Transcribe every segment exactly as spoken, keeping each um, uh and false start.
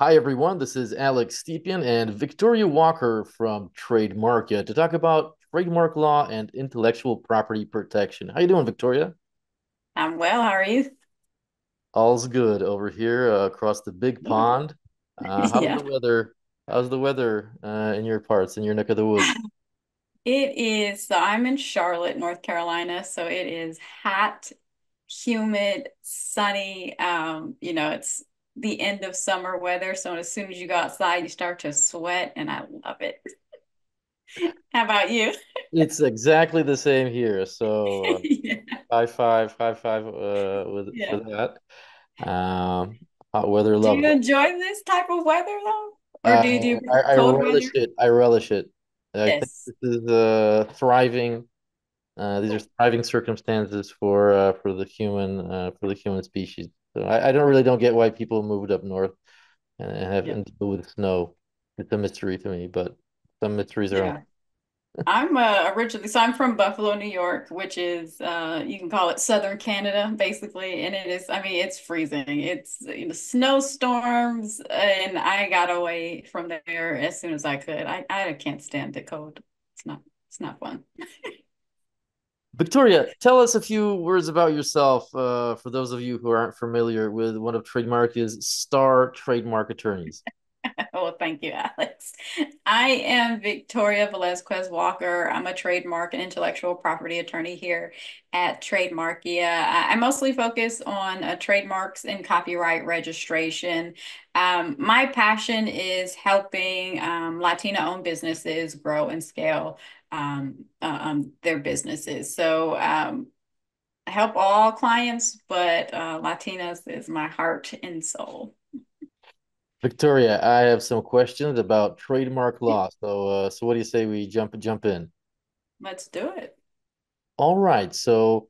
Hi, everyone. This is Alex Stepien and Victoria Walker from Trademarkia to talk about trademark law and intellectual property protection. How you doing, Victoria? I'm well. How are you? All's good over here uh, across the big pond. Uh, how's yeah. the weather? How's the weather uh, in your parts, in your neck of the woods? It is. So I'm in Charlotte, North Carolina. So it is hot, humid, sunny. Um, you know, it's the end of summer weather. So as soon as you go outside, you start to sweat, and I love it. How about you? It's exactly the same here. So uh, yeah. high five, high five uh, with, yeah. with that. Um, hot weather, love. Do you enjoy it. This type of weather though? Or uh, do you do I, I relish weather? it. I relish it. Yes. I think this is uh, thriving. Uh, these are thriving circumstances for uh, for the human uh, for the human species. So I, I don't really don't get why people moved up north and have yep. to deal with snow. It's a mystery to me, but some mysteries are. Yeah. I'm uh, originally, so I'm from Buffalo, New York, which is, uh, you can call it Southern Canada, basically. And it is, I mean, it's freezing. It's, you know, snowstorms. And I got away from there as soon as I could. I, I can't stand the cold. It's not, it's not fun. Victoria, tell us a few words about yourself uh, for those of you who aren't familiar with one of Trademarkia's star trademark attorneys. Well, thank you, Alex. I am Victoria Velazquez Walker. I'm a trademark and intellectual property attorney here at Trademarkia. I mostly focus on uh, trademarks and copyright registration. Um, my passion is helping um, Latina-owned businesses grow and scale um, um, their businesses. So um, I help all clients, but uh, Latinas is my heart and soul. Victoria, I have some questions about trademark law. So, uh, so what do you say we jump jump in? Let's do it. All right. So,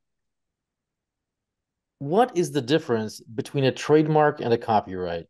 what is the difference between a trademark and a copyright?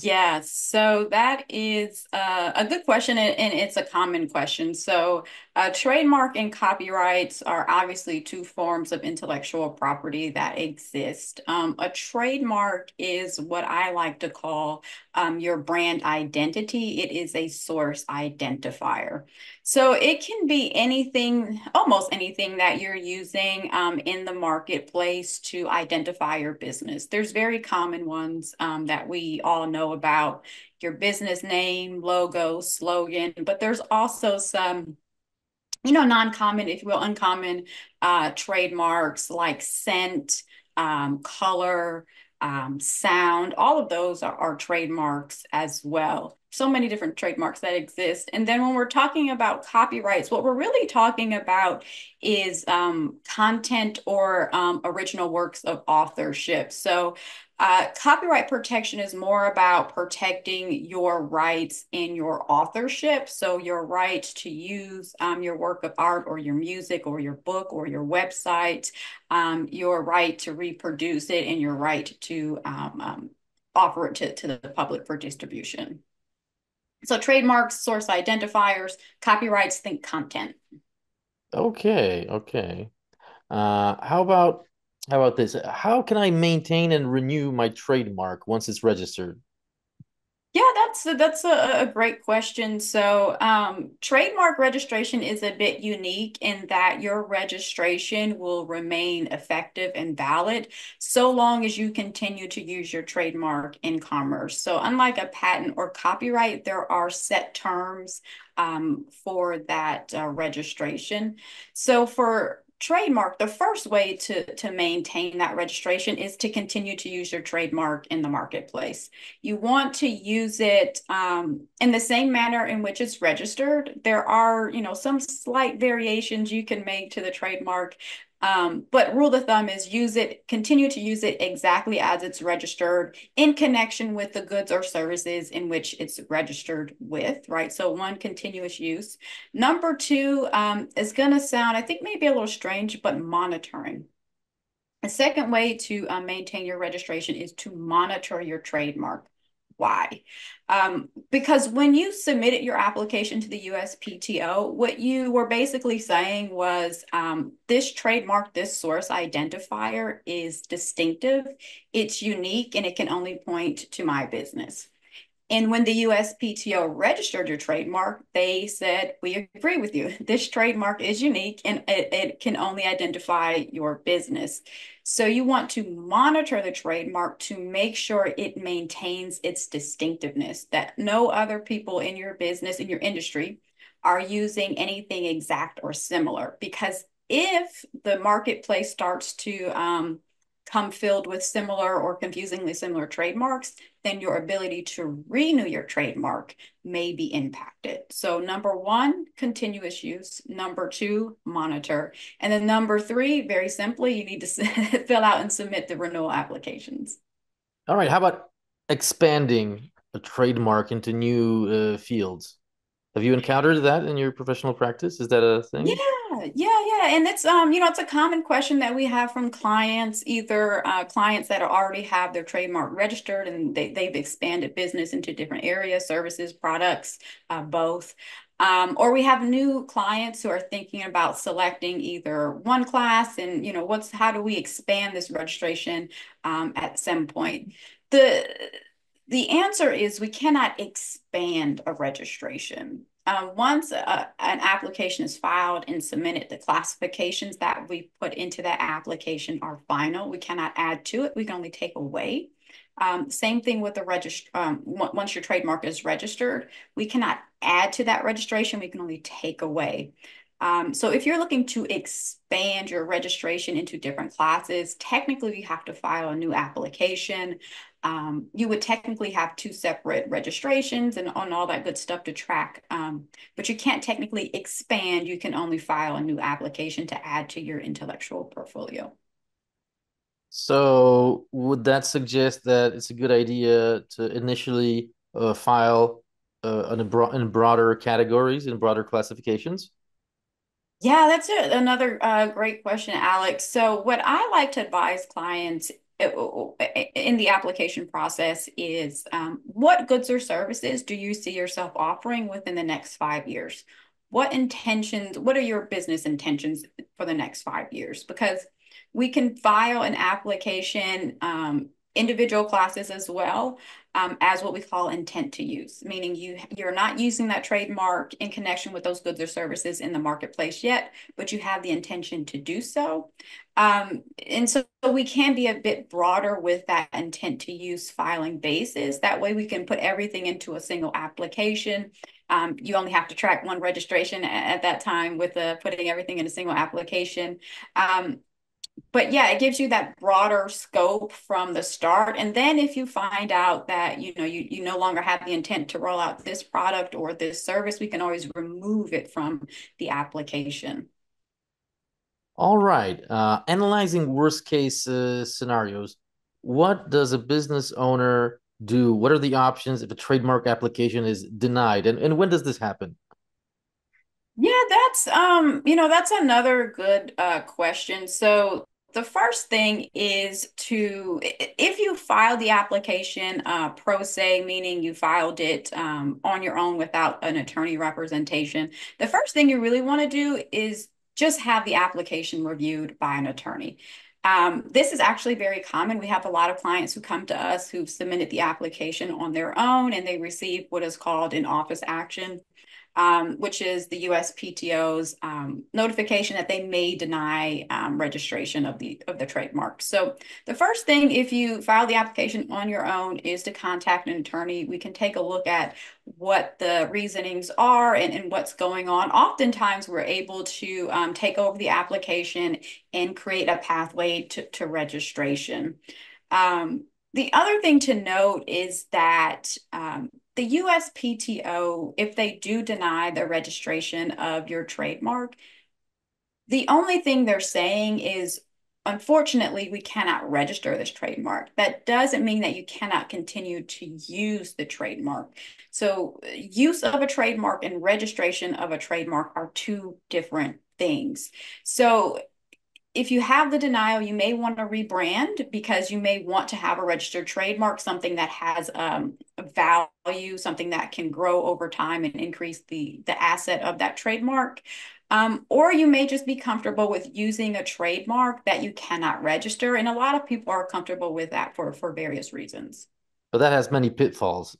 Yeah, so that is uh, a good question, and, and it's a common question. So uh, trademark and copyrights are obviously two forms of intellectual property that exist. Um, a trademark is what I like to call um, your brand identity. It is a source identifier. So it can be anything, almost anything that you're using um, in the marketplace to identify your business. There's very common ones um, that we all know about, your business name, logo, slogan, but there's also some, you know, non-common, if you will, uncommon uh, trademarks like scent, um, color, um, sound. All of those are, are trademarks as well. So many different trademarks that exist. And then when we're talking about copyrights, what we're really talking about is um, content or um, original works of authorship. So uh, copyright protection is more about protecting your rights in your authorship. So your right to use um, your work of art or your music or your book or your website, um, your right to reproduce it, and your right to um, um, offer it to, to the public for distribution. So trademarks, source identifiers, copyrights, think content. Okay, okay. Uh, how about how about this? How can I maintain and renew my trademark once it's registered? Yeah, that's a, that's a, a great question. So um, trademark registration is a bit unique in that your registration will remain effective and valid so long as you continue to use your trademark in commerce. So unlike a patent or copyright, there are set terms um, for that uh, registration. So for trademark, the first way to, to maintain that registration is to continue to use your trademark in the marketplace. You want to use it um, in the same manner in which it's registered. There are, you know, some slight variations you can make to the trademark, um, but rule of thumb is use it, continue to use it exactly as it's registered in connection with the goods or services in which it's registered with, right? So one, continuous use. Number two um, is going to sound, I think, maybe a little strange, but monitoring. A second way to uh, maintain your registration is to monitor your trademark. Why? Um, because when you submitted your application to the U S P T O, what you were basically saying was um, this trademark, this source identifier is distinctive, it's unique, and it can only point to my business. And when the U S P T O registered your trademark, they said, we agree with you. This trademark is unique and it, it can only identify your business. So you want to monitor the trademark to make sure it maintains its distinctiveness, that no other people in your business, in your industry, are using anything exact or similar. Because if the marketplace starts to um, come filled with similar or confusingly similar trademarks, then your ability to renew your trademark may be impacted. So number one, continuous use. Number two, monitor. And then number three, very simply, you need to fill out and submit the renewal applications. All right. How about expanding a trademark into new uh, fields? Have you encountered that in your professional practice? Is that a thing? Yeah, yeah, yeah. And it's, um, you know, it's a common question that we have from clients, either uh, clients that already have their trademark registered and they, they've expanded business into different areas, services, products, uh, both. Um, or we have new clients who are thinking about selecting either one class and, you know, what's, how do we expand this registration um, at some point? The The answer is we cannot expand a registration. Um, once a, an application is filed and submitted, the classifications that we put into that application are final. We cannot add to it. We can only take away. Um, same thing with the register. Um, once your trademark is registered, we cannot add to that registration. We can only take away. Um, so if you're looking to expand your registration into different classes, technically you have to file a new application. Um, you would technically have two separate registrations and on all that good stuff to track, um, but you can't technically expand. You can only file a new application to add to your intellectual portfolio. So would that suggest that it's a good idea to initially uh, file uh, in, bro in broader categories, in broader classifications? Yeah, that's a, another uh, great question, Alex. So what I like to advise clients in the application process is um, what goods or services do you see yourself offering within the next five years? What intentions, what are your business intentions for the next five years? Because we can file an application, um, individual classes as well, um, as what we call intent to use, meaning you, you're not using that trademark in connection with those goods or services in the marketplace yet, but you have the intention to do so. Um, and so we can be a bit broader with that intent to use filing basis. That way we can put everything into a single application. Um, you only have to track one registration at, at that time with uh, putting everything in a single application. Um, But yeah, it gives you that broader scope from the start. And then if you find out that, you know, you, you no longer have the intent to roll out this product or this service, we can always remove it from the application. All right. Uh, analyzing worst case uh, scenarios. What does a business owner do? What are the options if a trademark application is denied? And, and when does this happen? Yeah, that's, um, you know, that's another good uh, question. So the first thing is to, if you file the application uh, pro se, meaning you filed it um, on your own without an attorney representation, the first thing you really want to do is just have the application reviewed by an attorney. Um, this is actually very common. We have a lot of clients who come to us who've submitted the application on their own and they receive what is called an office action. Um, which is the U S P T O's um, notification that they may deny um, registration of the of the trademark. So the first thing, if you file the application on your own, is to contact an attorney. We can take a look at what the reasonings are and, and what's going on. Oftentimes, we're able to um, take over the application and create a pathway to, to registration. Um, the other thing to note is that um, the U S P T O, if they do deny the registration of your trademark, the only thing they're saying is, unfortunately, we cannot register this trademark. That doesn't mean that you cannot continue to use the trademark. So use of a trademark and registration of a trademark are two different things. So if you have the denial, you may want to rebrand because you may want to have a registered trademark, something that has um, value, something that can grow over time and increase the, the asset of that trademark. Um, or you may just be comfortable with using a trademark that you cannot register. And a lot of people are comfortable with that for, for various reasons. But that has many pitfalls.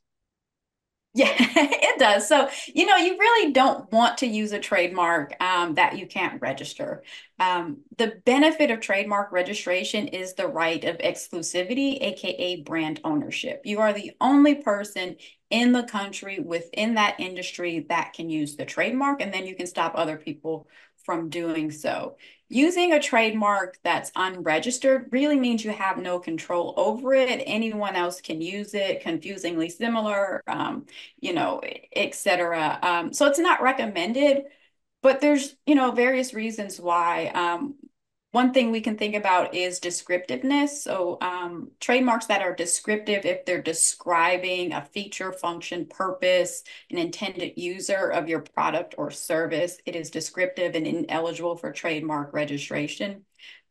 Yeah, it does. So, you know, you really don't want to use a trademark um, that you can't register. Um, the benefit of trademark registration is the right of exclusivity, aka brand ownership. You are the only person in the country within that industry that can use the trademark, and then you can stop other people from doing so. Using a trademark that's unregistered really means you have no control over it. Anyone else can use it, confusingly similar, um, you know, et cetera. Um, so it's not recommended, but there's, you know, various reasons why. Um, one thing we can think about is descriptiveness. So um, trademarks that are descriptive, if they're describing a feature, function, purpose, an intended user of your product or service, it is descriptive and ineligible for trademark registration.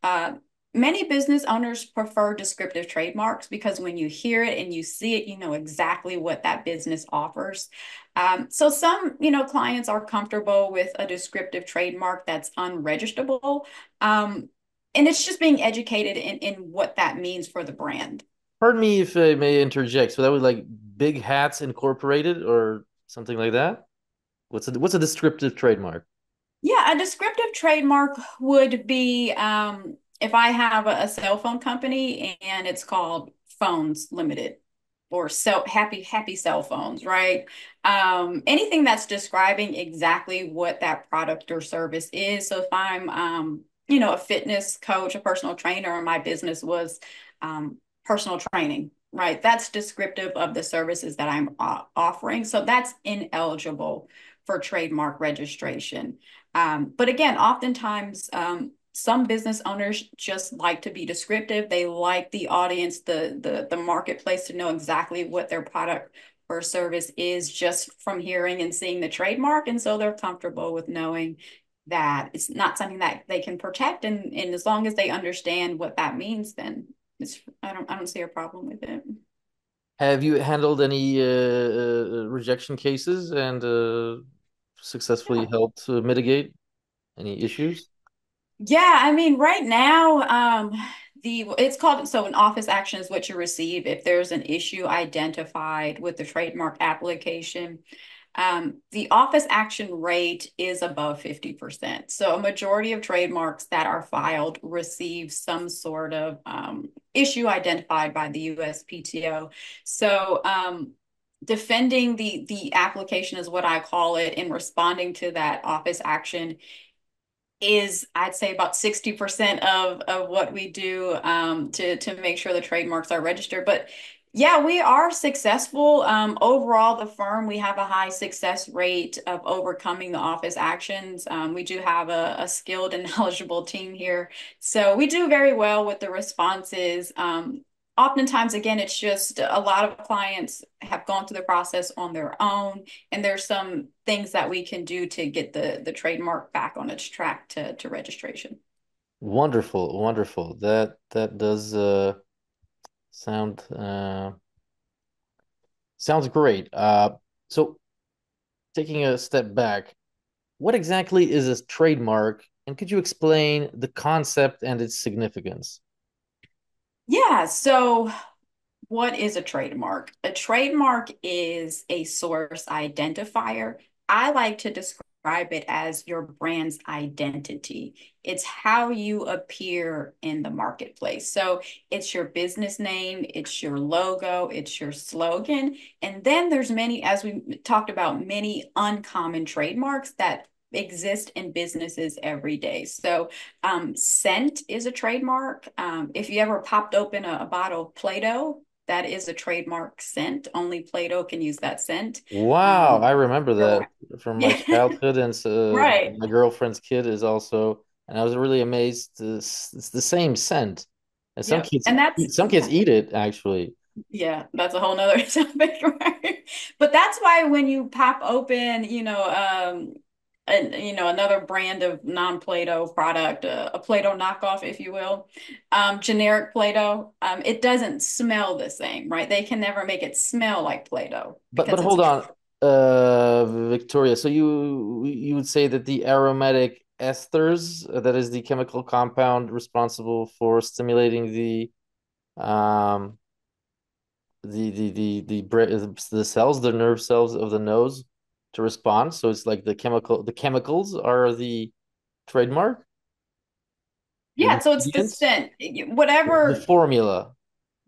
Uh, many business owners prefer descriptive trademarks because when you hear it and you see it, you know exactly what that business offers. Um, so some, you know, clients are comfortable with a descriptive trademark that's unregisterable. Um, And it's just being educated in, in what that means for the brand. Pardon me if I may interject. So that was like Big Hats Incorporated or something like that? What's a, what's a descriptive trademark? Yeah, a descriptive trademark would be um, if I have a, a cell phone company and it's called Phones Limited or cell, happy, happy cell phones, right? Um, anything that's describing exactly what that product or service is. So if I'm... Um, you know, a fitness coach, a personal trainer, and my business was um, personal training, right? That's descriptive of the services that I'm offering. So that's ineligible for trademark registration. Um, but again, oftentimes, um, some business owners just like to be descriptive. They like the audience, the, the, the marketplace to know exactly what their product or service is just from hearing and seeing the trademark. And so they're comfortable with knowing that it's not something that they can protect, and, and as long as they understand what that means, then it's I don't I don't see a problem with it. Have you handled any uh, rejection cases and uh, successfully yeah. helped uh, mitigate any issues? Yeah, I mean, right now, um, the it's called so an office action is what you receive if there's an issue identified with the trademark application. Um, the office action rate is above fifty percent. So a majority of trademarks that are filed receive some sort of um, issue identified by the U S P T O. So um, defending the, the application is what I call it, and responding to that office action is, I'd say, about sixty percent of, of what we do um, to, to make sure the trademarks are registered. But yeah, we are successful. Um, overall, the firm, we have a high success rate of overcoming the office actions. Um, we do have a, a skilled and knowledgeable team here. So we do very well with the responses. Um, oftentimes, again, it's just a lot of clients have gone through the process on their own. And there's some things that we can do to get the, the trademark back on its track to, to registration. Wonderful, wonderful. That, that does... Uh... Sound uh, sounds great. Uh, so, taking a step back, what exactly is a trademark, and could you explain the concept and its significance? Yeah. So, what is a trademark? A trademark is a source identifier. I like to describe it as your brand's identity. It's how you appear in the marketplace. So it's your business name, it's your logo, it's your slogan. And then there's many, as we talked about, many uncommon trademarks that exist in businesses every day. So um, scent is a trademark. Um, if you ever popped open a, a bottle of Play-Doh, that is a trademark scent. Only Play-Doh can use that scent. Wow, um, I remember that from my childhood. And so right. my girlfriend's kid is also... And I was really amazed. It's the same scent, and some yeah. kids and that's, some kids eat it actually. Yeah, that's a whole nother topic, right? But that's why when you pop open, you know, um, and you know another brand of non-Play-Doh product, uh, a Play-Doh knockoff, if you will, um, generic Play-Doh, um, it doesn't smell the same, right? They can never make it smell like Play-Doh. But but hold on, uh, Victoria. So you you would say that the aromatic esters, that is the chemical compound responsible for stimulating the um the the the the the cells, the nerve cells of the nose, to respond. So it's like the chemical, the chemicals are the trademark. Yeah, the so it's the scent, whatever the formula.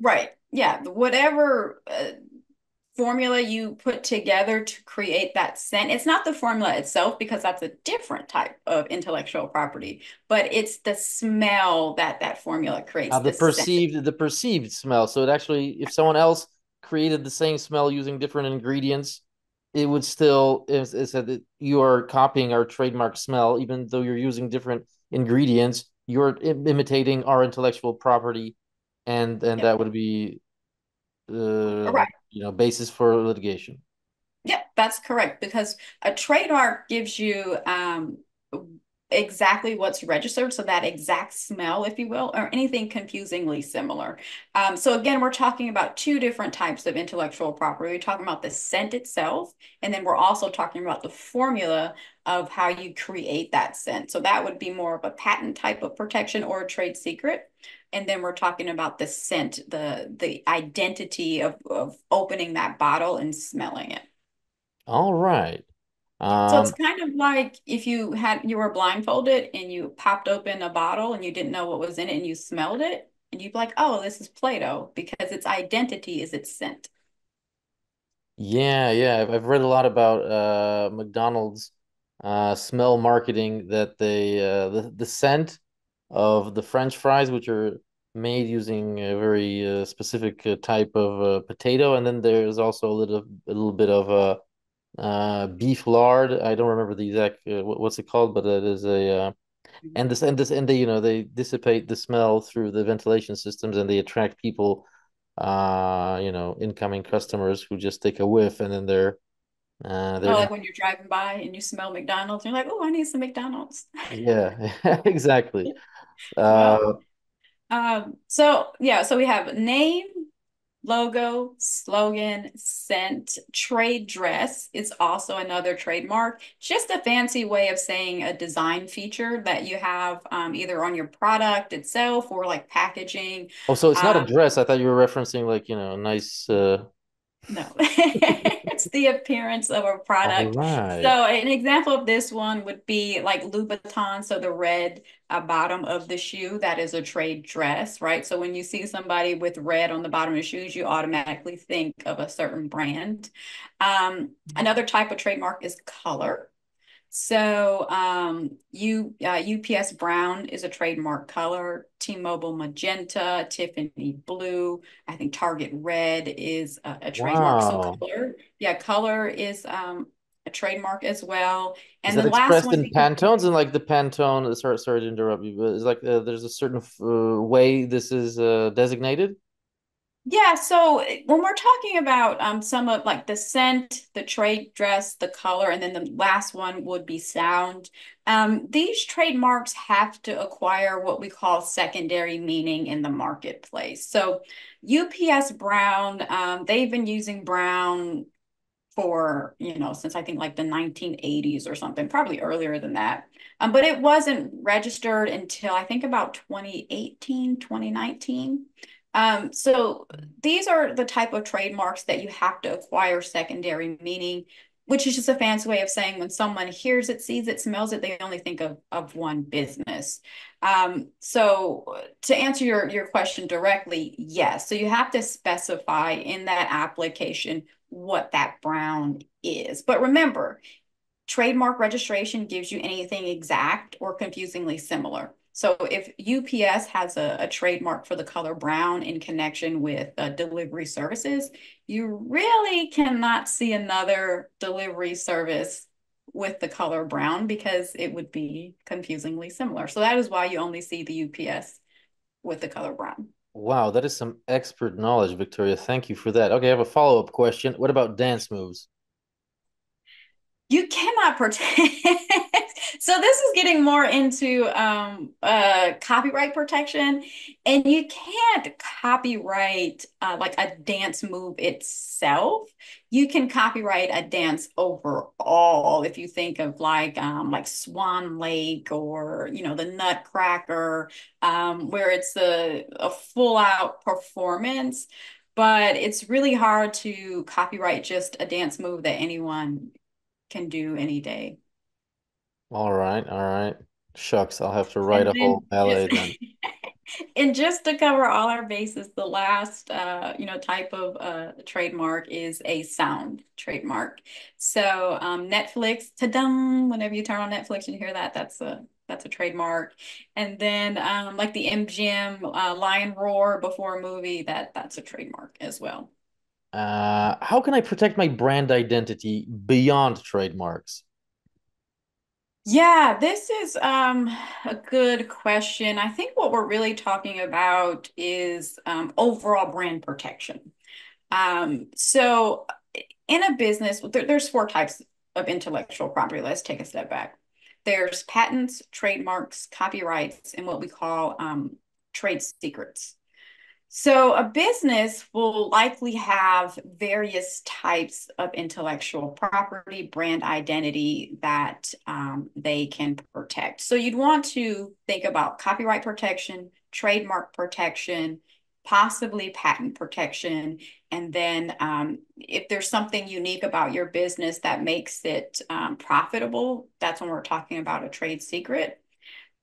Right. Yeah, whatever uh, formula you put together to create that scent. It's not the formula itself, because that's a different type of intellectual property, but it's the smell that that formula creates. Uh, the, the perceived scent. The perceived smell. So it actually, if someone else created the same smell using different ingredients, it would still, it said you are copying our trademark smell, even though you're using different ingredients, you're imitating our intellectual property, and and yep. that would be uh, right. you know, basis for litigation. Yep, that's correct, because a trademark gives you um, exactly what's registered, so that exact smell, if you will, or anything confusingly similar. Um, so again, we're talking about two different types of intellectual property. We're talking about the scent itself, and then we're also talking about the formula of how you create that scent. So that would be more of a patent type of protection or a trade secret. And then we're talking about the scent, the the identity of, of opening that bottle and smelling it. All right. Um, so it's kind of like if you had you were blindfolded and you popped open a bottle and you didn't know what was in it and you smelled it, and you'd be like, oh, this is Play-Doh, because its identity is its scent. Yeah, yeah. I've read a lot about uh, McDonald's uh, smell marketing, that they uh, the, the scent of the French fries, which are made using a very uh, specific uh, type of uh, potato, and then there's also a little a little bit of uh, uh beef lard. I don't remember the exact uh, what's it called, but it is a uh, and this and this and they you know they dissipate the smell through the ventilation systems, and they attract people, uh you know, incoming customers who just take a whiff, and then they're Uh, oh, like when you're driving by and you smell McDonald's, and you're like, oh, I need some McDonald's. Yeah, exactly. Uh, um, so, yeah, so we have name, logo, slogan, scent. Trade dress is also another trademark. It's just a fancy way of saying a design feature that you have um, either on your product itself or like packaging. Oh, so it's not um, a dress. I thought you were referencing like, you know, nice... Uh... No, it's the appearance of a product. Right. So an example of this one would be like Louboutin. So the red uh, bottom of the shoe, that is a trade dress, right? So when you see somebody with red on the bottom of the shoes, you automatically think of a certain brand. Um, another type of trademark is color. So um, U, uh, U P S brown is a trademark color, T-Mobile magenta, Tiffany blue, I think Target red is a, a trademark. Wow. So color, yeah, color is um, a trademark as well. And is the last expressed one in Pantones, and like the Pantone, sorry, sorry to interrupt you, but it's like uh, there's a certain uh, way this is uh, designated? Yeah, so when we're talking about um, some of like the scent, the trade dress, the color, and then the last one would be sound, um, these trademarks have to acquire what we call secondary meaning in the marketplace. So U P S brown, um, they've been using brown for, you know, since I think like the nineteen eighties or something, probably earlier than that. Um, but it wasn't registered until I think about twenty eighteen, twenty nineteen. Um, so these are the type of trademarks that you have to acquire secondary meaning, which is just a fancy way of saying when someone hears it, sees it, smells it, they only think of, of one business. Um, so to answer your, your question directly, yes. So you have to specify in that application what that brown is. But remember, trademark registration gives you anything exact or confusingly similar. So if U P S has a, a trademark for the color brown in connection with uh, delivery services, you really cannot see another delivery service with the color brown, because it would be confusingly similar. So that is why you only see the U P S with the color brown. Wow, that is some expert knowledge, Victoria. Thank you for that. Okay, I have a follow-up question. What about dance moves? You cannot protect. So this is getting more into um, uh, copyright protection, and you can't copyright uh, like a dance move itself. You can copyright a dance overall. If you think of like um, like Swan Lake, or you know, the Nutcracker, um, where it's a, a full out performance. But it's really hard to copyright just a dance move that anyone can do any day. All right, all right. Shucks, I'll have to write and a whole ballet then. And just to cover all our bases, the last, uh, you know, type of uh, trademark is a sound trademark. So um, Netflix, ta-dum, whenever you turn on Netflix and hear that, that's a that's a trademark. And then um, like the M G M uh, lion roar before a movie, that that's a trademark as well. Uh, how can I protect my brand identity beyond trademarks? Yeah, this is um, a good question. I think what we're really talking about is um, overall brand protection. Um, so in a business, there, there's four types of intellectual property. Let's take a step back. There's patents, trademarks, copyrights, and what we call um, trade secrets. So a business will likely have various types of intellectual property, brand identity that um, they can protect. So you'd want to think about copyright protection, trademark protection, possibly patent protection. And then um, if there's something unique about your business that makes it um, profitable, that's when we're talking about a trade secret.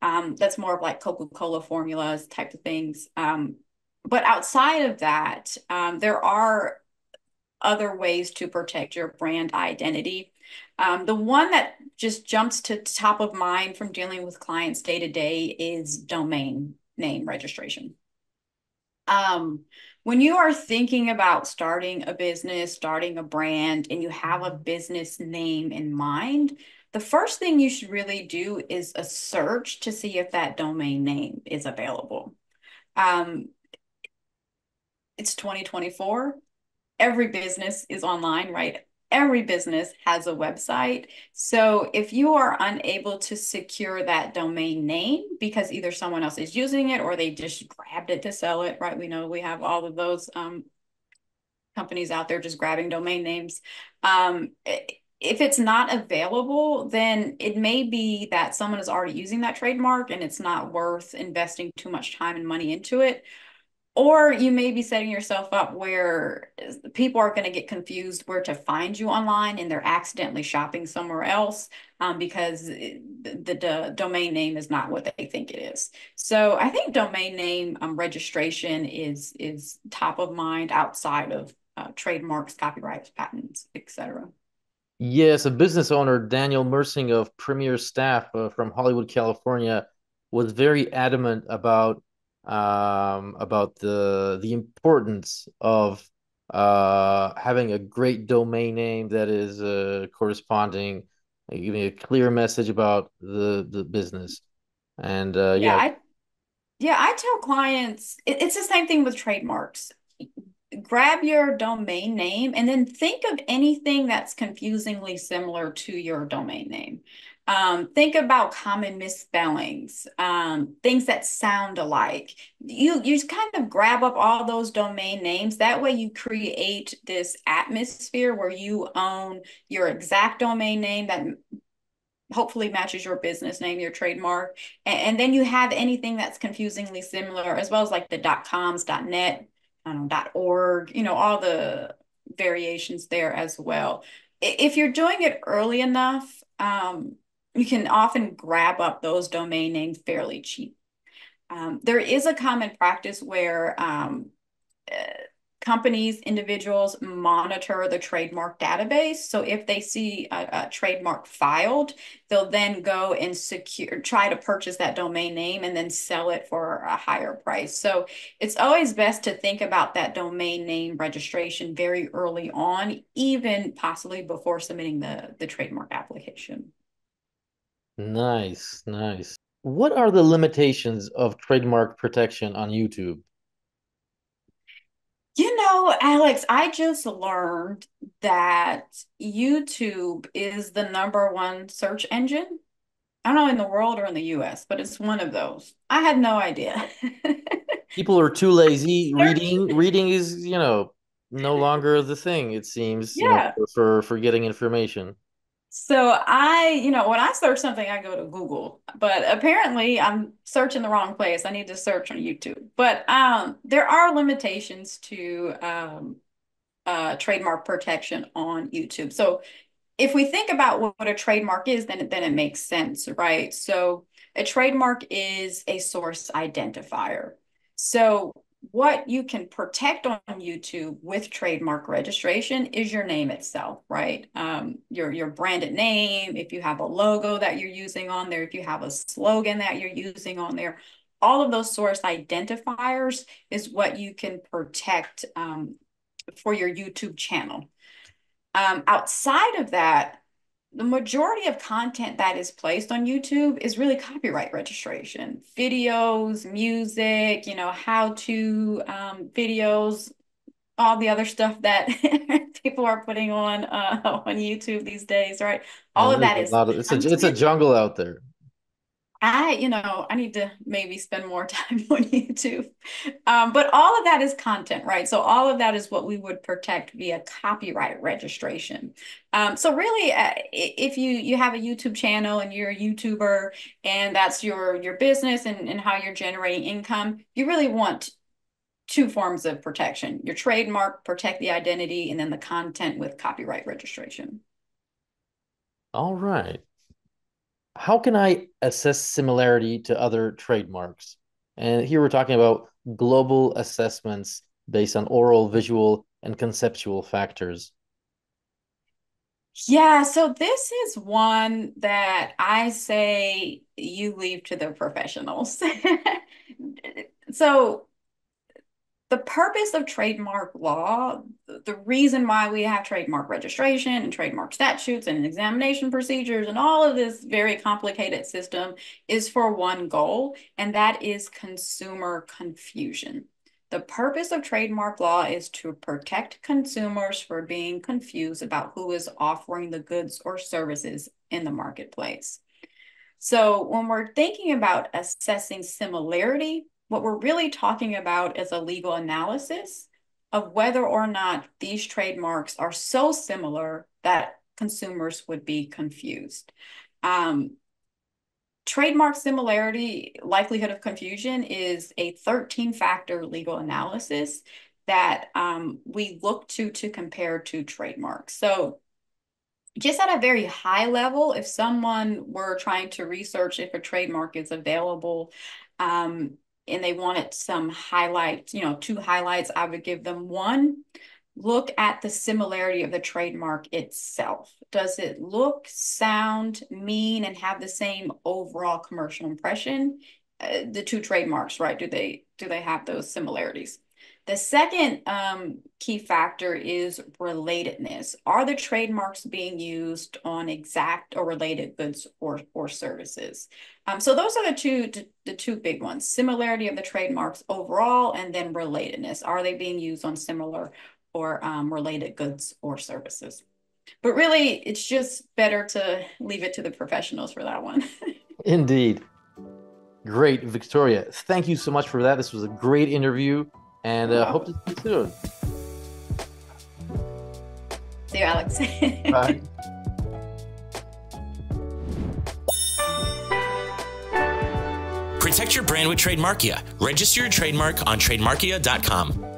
Um, that's more of like Coca-Cola formulas type of things. Um, But outside of that, um, there are other ways to protect your brand identity. Um, the one that just jumps to top of mind from dealing with clients day to day is domain name registration. Um, when you are thinking about starting a business, starting a brand, and you have a business name in mind, the first thing you should really do is a search to see if that domain name is available. Um, It's twenty twenty-four. Every business is online, right? Every business has a website. So if you are unable to secure that domain name because either someone else is using it or they just grabbed it to sell it, right? We know we have all of those um, companies out there just grabbing domain names. Um, if it's not available, then it may be that someone is already using that trademark and it's not worth investing too much time and money into it. Or you may be setting yourself up where people are going to get confused where to find you online and they're accidentally shopping somewhere else um, because the, the, the domain name is not what they think it is. So I think domain name um, registration is, is top of mind outside of uh, trademarks, copyrights, patents, et cetera. Yes, a business owner, Daniel Mersing of Premier Staff uh, from Hollywood, California, was very adamant about um about the the importance of uh having a great domain name that is uh corresponding, giving a clear message about the the business. And uh yeah yeah I, yeah, I tell clients it, it's the same thing with trademarks. Grab your domain name and then think of anything that's confusingly similar to your domain name. Um, think about common misspellings, um, things that sound alike. You, you just kind of grab up all those domain names. That way you create this atmosphere where you own your exact domain name that hopefully matches your business name, your trademark. And, and then you have anything that's confusingly similar, as well as like the .coms, .net, I don't know, .org, you know, all the variations there as well. If you're doing it early enough, um, you can often grab up those domain names fairly cheap. Um, there is a common practice where um, uh, companies, individuals monitor the trademark database. So if they see a, a trademark filed, they'll then go and secure, try to purchase that domain name and then sell it for a higher price. So it's always best to think about that domain name registration very early on, even possibly before submitting the, the trademark application. Nice, nice. What are the limitations of trademark protection on YouTube? You know, Alex, I just learned that YouTube is the number one search engine. I don't know, in the world or in the U S, but it's one of those. I had no idea. People are too lazy. Reading, reading is, you know, no longer the thing, it seems, yeah. you know, for, for, for getting information. So I, you know, when I search something, I go to Google, but apparently I'm searching the wrong place. I need to search on YouTube. But um, there are limitations to um, uh, trademark protection on YouTube. So if we think about what a trademark is, then, then it makes sense, right? So a trademark is a source identifier. So what you can protect on YouTube with trademark registration is your name itself, right? Um, your, your branded name, if you have a logo that you're using on there, if you have a slogan that you're using on there, all of those source identifiers is what you can protect um, for your YouTube channel. Um, outside of that, the majority of content that is placed on YouTube is really copyright registration, videos, music, you know, how-to um, videos, all the other stuff that people are putting on uh, on YouTube these days, right? All of that is a lot of, it's a it's a jungle out there. I, you know, I need to maybe spend more time on YouTube, um, but all of that is content, right? So all of that is what we would protect via copyright registration. Um, so really, uh, if you you have a YouTube channel and you're a YouTuber and that's your your business and, and how you're generating income, you really want two forms of protection: your trademark, protect the identity, and then the content with copyright registration. All right. How can I assess similarity to other trademarks? And here we're talking about global assessments based on oral, visual, and conceptual factors. Yeah, so this is one that I say you leave to the professionals. So the purpose of trademark law, the reason why we have trademark registration and trademark statutes and examination procedures and all of this very complicated system is for one goal, and that is consumer confusion. The purpose of trademark law is to protect consumers from being confused about who is offering the goods or services in the marketplace. So when we're thinking about assessing similarity, what we're really talking about is a legal analysis of whether or not these trademarks are so similar that consumers would be confused. Um, trademark similarity, likelihood of confusion, is a thirteen factor legal analysis that um, we look to to compare to trademarks. So just at a very high level, if someone were trying to research if a trademark is available, um, and they wanted some highlights, you know, two highlights, I would give them one. Look at the similarity of the trademark itself. Does it look, sound, mean, and have the same overall commercial impression? Uh, the two trademarks, right? Do they, do they have those similarities? The second um, key factor is relatedness. Are the trademarks being used on exact or related goods or, or services? Um, so those are the two, the two big ones: similarity of the trademarks overall, and then relatedness. Are they being used on similar or um, related goods or services? But really, it's just better to leave it to the professionals for that one. Indeed. Great, Victoria. Thank you so much for that. This was a great interview. And I uh, hope to see you soon. See you, Alex. Bye. Protect your brand with Trademarkia. Register your trademark on Trademarkia dot com.